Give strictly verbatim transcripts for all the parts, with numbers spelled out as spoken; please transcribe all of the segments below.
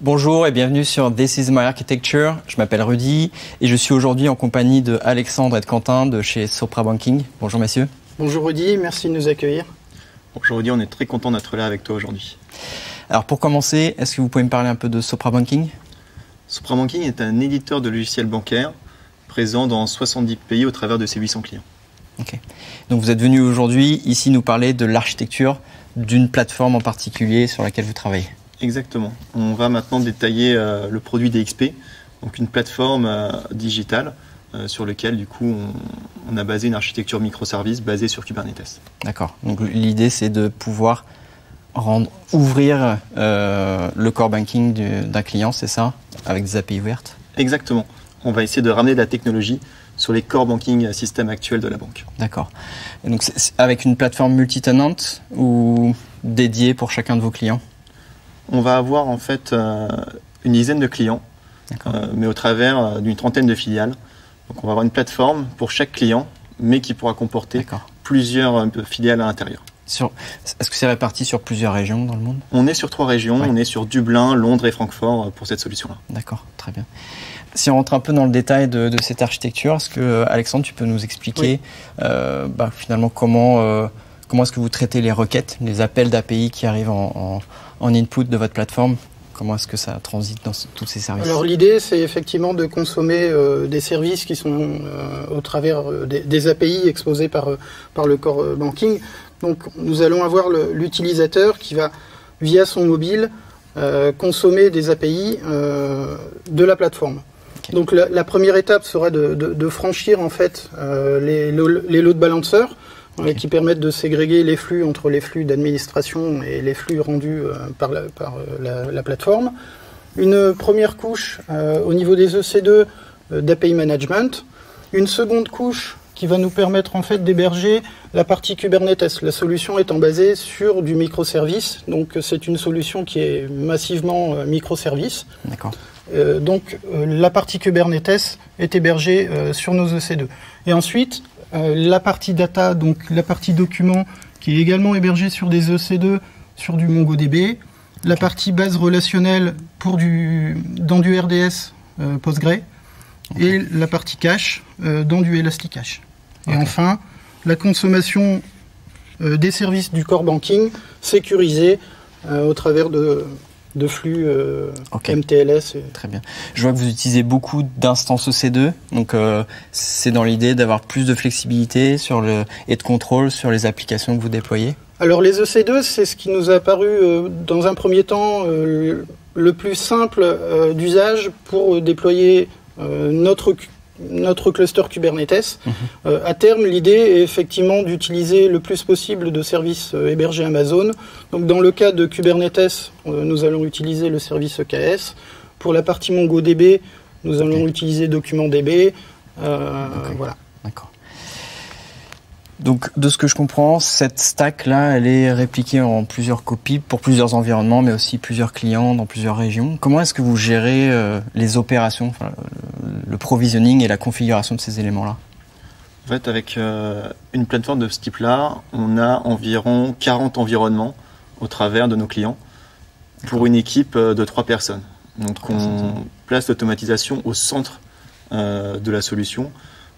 Bonjour et bienvenue sur This is my architecture. Je m'appelle Rudy et je suis aujourd'hui en compagnie de Alexandre et de Quentin de chez Sopra Banking. Bonjour messieurs. Bonjour Rudy, merci de nous accueillir. Bonjour Rudy, on est très content d'être là avec toi aujourd'hui. Alors pour commencer, est-ce que vous pouvez me parler un peu de Sopra Banking? Sopra Banking est un éditeur de logiciels bancaires présent dans soixante-dix pays au travers de ses huit cents clients. Ok. Donc vous êtes venu aujourd'hui ici nous parler de l'architecture d'une plateforme en particulier sur laquelle vous travaillez. Exactement. On va maintenant détailler euh, le produit D X P, donc une plateforme euh, digitale euh, sur laquelle du coup on, on a basé une architecture microservice basée sur Kubernetes. D'accord. Donc l'idée c'est de pouvoir rendre, ouvrir euh, le core banking d'un client, c'est ça, avec des A P I ouvertes. Exactement. On va essayer de ramener de la technologie sur les core banking systèmes actuels de la banque. D'accord. Donc c'est avec une plateforme multi-tenant ou dédiée pour chacun de vos clients? On va avoir en fait euh, une dizaine de clients, euh, mais au travers euh, d'une trentaine de filiales. Donc on va avoir une plateforme pour chaque client, mais qui pourra comporter plusieurs euh, filiales à l'intérieur. Sur... Est-ce que c'est réparti sur plusieurs régions dans le monde? On est sur trois régions, ouais. On est sur Dublin, Londres et Francfort pour cette solution-là. D'accord, très bien. Si on rentre un peu dans le détail de, de cette architecture, est-ce que Alexandre, tu peux nous expliquer oui. euh, bah, finalement comment, euh, comment est-ce que vous traitez les requêtes, les appels d'A P I qui arrivent en, en en input de votre plateforme? Comment est-ce que ça transite dans tous ces services? Alors l'idée, c'est effectivement de consommer euh, des services qui sont euh, au travers euh, des, des A P I exposés par, euh, par le core euh, banking. Donc nous allons avoir l'utilisateur qui va, via son mobile, euh, consommer des A P I euh, de la plateforme. Okay. Donc la, la première étape sera de, de, de franchir en fait euh, les, les load balancers, okay, qui permettent de ségréguer les flux entre les flux d'administration et les flux rendus euh, par, la, par euh, la, la plateforme. Une première couche euh, au niveau des E C deux euh, d'A P I Management. Une seconde couche qui va nous permettre en fait d'héberger la partie Kubernetes, la solution étant basée sur du microservice. Donc c'est une solution qui est massivement euh, microservice. D'accord. Euh, donc euh, la partie Kubernetes est hébergée euh, sur nos E C deux. Et ensuite, Euh, la partie data, donc la partie document, qui est également hébergée sur des E C deux, sur du MongoDB. La partie base relationnelle pour du, dans du R D S euh, Postgre. Okay. Et la partie cache euh, dans du Elasticache. Okay. Et enfin, la consommation euh, des services du core banking sécurisée euh, au travers de... de flux euh, okay. M T L S. Et... Très bien. Je vois que vous utilisez beaucoup d'instances E C deux, donc euh, c'est dans l'idée d'avoir plus de flexibilité sur le... et de contrôle sur les applications que vous déployez. Alors les E C deux, c'est ce qui nous a paru euh, dans un premier temps euh, le plus simple euh, d'usage pour déployer euh, notre, notre cluster Kubernetes. Mm-hmm. euh, à terme, l'idée est effectivement d'utiliser le plus possible de services euh, hébergés Amazon. Donc dans le cas de Kubernetes, euh, nous allons utiliser le service E K S. Pour la partie MongoDB, nous allons okay. utiliser DocumentDB. Euh, okay. Voilà. D'accord. Donc de ce que je comprends, cette stack-là, elle est répliquée en plusieurs copies pour plusieurs environnements, mais aussi plusieurs clients dans plusieurs régions. Comment est-ce que vous gérez euh, les opérations, enfin, le, le provisioning et la configuration de ces éléments-là? En fait, avec euh, une plateforme de ce type-là, on a environ quarante environnements au travers de nos clients pour une équipe de trois personnes. Donc on place l'automatisation au centre euh, de la solution.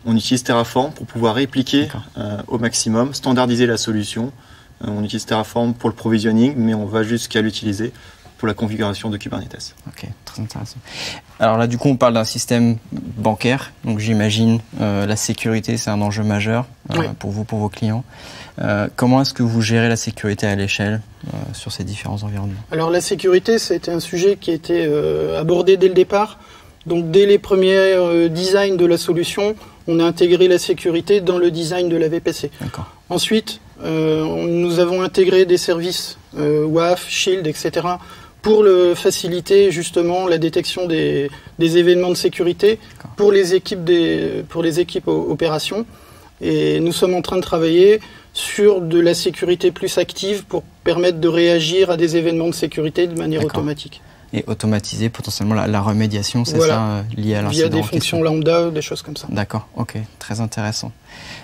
On utilise Terraform pour pouvoir répliquer euh, au maximum, standardiser la solution. Euh, on utilise Terraform pour le provisioning, mais on va jusqu'à l'utiliser pour la configuration de Kubernetes. Ok, très intéressant. Alors là, du coup, on parle d'un système bancaire. Donc j'imagine euh, la sécurité, c'est un enjeu majeur euh, oui. pour vous, pour vos clients. Euh, comment est-ce que vous gérez la sécurité à l'échelle euh, sur ces différents environnements? Alors la sécurité, c'était un sujet qui a été euh, abordé dès le départ. Donc dès les premiers euh, designs de la solution, on a intégré la sécurité dans le design de la V P C. Ensuite, euh, nous avons intégré des services euh, W A F, SHIELD, et cetera pour le faciliter justement la détection des, des événements de sécurité pour les équipes, des, pour les équipes opérations. Et nous sommes en train de travailler sur de la sécurité plus active pour permettre de réagir à des événements de sécurité de manière automatique. Et automatiser potentiellement la, la remédiation, c'est voilà. ça, euh, lié à l'incident? Via des fonctions lambda, des choses comme ça. D'accord, ok, très intéressant.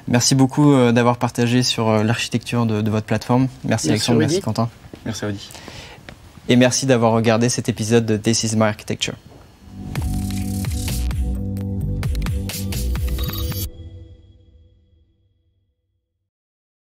Merci beaucoup euh, d'avoir partagé sur euh, l'architecture de, de votre plateforme. Merci, merci Alexandre, Rudy. Merci Quentin. Merci Rudy. et merci d'avoir regardé cet épisode de This is my architecture.